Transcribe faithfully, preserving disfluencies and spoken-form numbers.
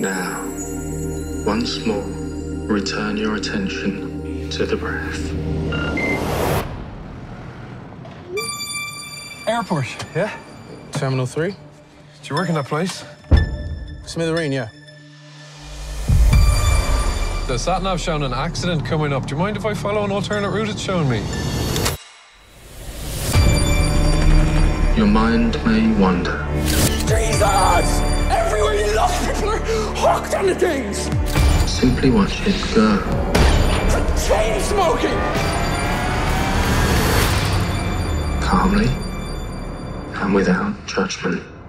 Now, once more, return your attention to the breath. Airport, yeah? Terminal three? Do you work in that place? Smithereen, yeah. The sat-nav's shown an accident coming up. Do you mind if I follow an alternate route it's shown me? Your mind may wander. Jesus! Everywhere you look, people are hooked on the things! Simply watch it go. The chain smoking! Calmly and without judgment.